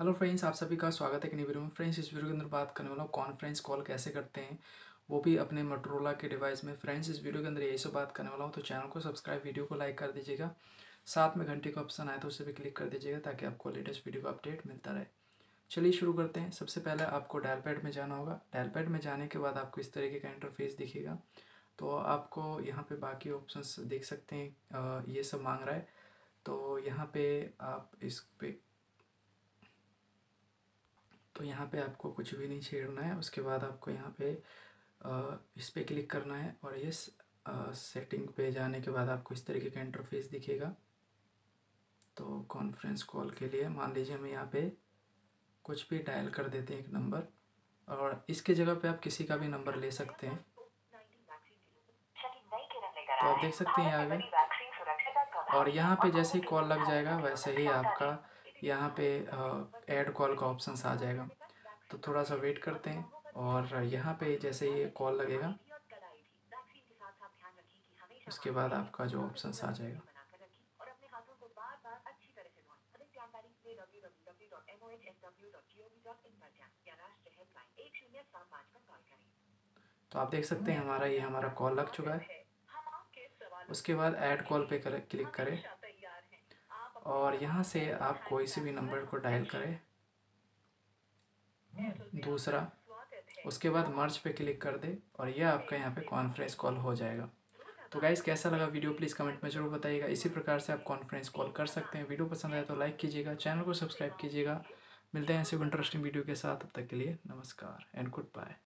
Hello friends, आप सभी का स्वागत है कि नई वीडियो में। फ्रेंड्स, इस वीडियो के अंदर बात करने वाला हूँ कॉन्फ्रेंस कॉल कैसे करते हैं, वो भी अपने मोटोरोला के डिवाइस में। फ्रेंड्स, इस वीडियो के अंदर यही सब बात करने वाला हूँ, तो चैनल को सब्सक्राइब, वीडियो को लाइक कर दीजिएगा, साथ में घंटे का ऑप्शन आए तो उसे भी क्लिक कर दीजिएगा ताकि आपको लेटेस्ट वीडियो का अपडेट मिलता रहे। चलिए शुरू करते हैं। सबसे पहले आपको डायल पैड में जाना होगा। डायल पैड में जाने के बाद आपको इस तरीके का इंटरफेस दिखेगा, तो आपको यहाँ पर बाकी ऑप्शंस देख सकते हैं, ये सब मांग रहा है। तो यहाँ पर आप इस पर, तो यहाँ पे आपको कुछ भी नहीं छेड़ना है। उसके बाद आपको यहाँ पे इस पर क्लिक करना है और ये सेटिंग पे जाने के बाद आपको इस तरीके का इंटरफेस दिखेगा। तो कॉन्फ्रेंस कॉल के लिए मान लीजिए हम यहाँ पे कुछ भी डायल कर देते हैं एक नंबर, और इसके जगह पे आप किसी का भी नंबर ले सकते हैं। तो आप देख सकते हैं यहाँ पे, और यहाँ पे जैसे ही कॉल लग जाएगा वैसे ही आपका यहाँ पे ऐड कॉल का ऑप्शन आ जाएगा। तो थोड़ा सा वेट करते हैं, और यहाँ पे जैसे ही कॉल लगेगा उसके बाद आपका जो ऑप्शन आ जाएगा। तो आप देख सकते हैं हमारा ये हमारा कॉल लग चुका है। उसके बाद ऐड कॉल पे क्लिक करें और यहाँ से आप कोई से भी नंबर को डायल करें दूसरा। उसके बाद मर्ज पे क्लिक कर दे और यह आपका यहाँ पे कॉन्फ्रेंस कॉल हो जाएगा। तो गाइस, कैसा लगा वीडियो प्लीज़ कमेंट में ज़रूर बताइएगा। इसी प्रकार से आप कॉन्फ्रेंस कॉल कर सकते हैं। वीडियो पसंद आए तो लाइक कीजिएगा, चैनल को सब्सक्राइब कीजिएगा। मिलते हैं ऐसे इंटरेस्टिंग वीडियो के साथ, तब तक के लिए नमस्कार एंड गुड बाय।